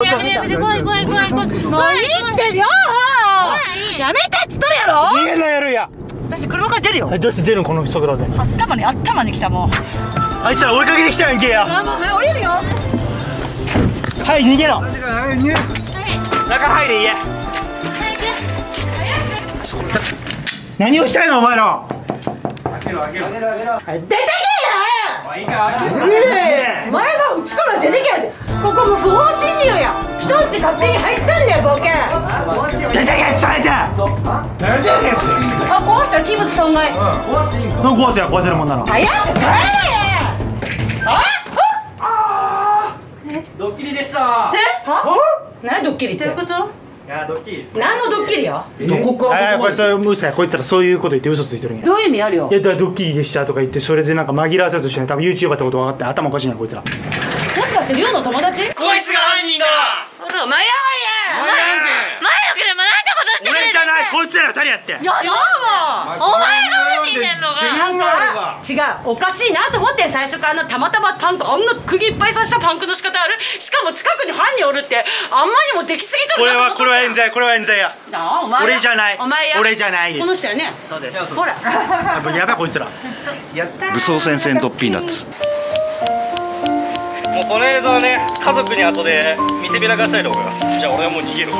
何をしたいのお前ら。出てけえ！お前がうちから出てけえ！ここも不法侵入や。人んち勝手に入ったんだよ、ボケ。出てけえ、伝えて。何じゃねえって。あ、壊した器物損害。壊していいんか。壊せや、壊せるもんなの。早く帰れ。ああ。ドッキリでした。え？は？何ドッキリって。どういうこと？何のドッキリよ。どこかやっぱりそれ無視やこいつらそういうこと言って嘘ついてるんや。どういう意味あるよ。いやだからドッキリでしたとか言ってそれでなんか紛らわせようとしてね、多分 YouTuber ってこと分かって頭おかしいなこいつら。もしかしてリョウの友達？こいつが犯人だ。ほら迷うや。前の車なんてことしてくれる。俺じゃないこいつら二人やって。いやどうも。お前が犯人なのが。なんか違うおかしいなと思って最初からたまたまパンクあんな釘いっぱい刺したパンクの仕方ある。しかも近くに犯人おるってあんまりもできすぎた。これは冤罪、これは冤罪や。俺じゃない、俺じゃないです。この人やね。そうです。ほら。やばいこいつら。武装戦線とピーナッツ。もうこの映像ね、家族に後で見せびらかしたいと思います。じゃあ俺はもう逃げる。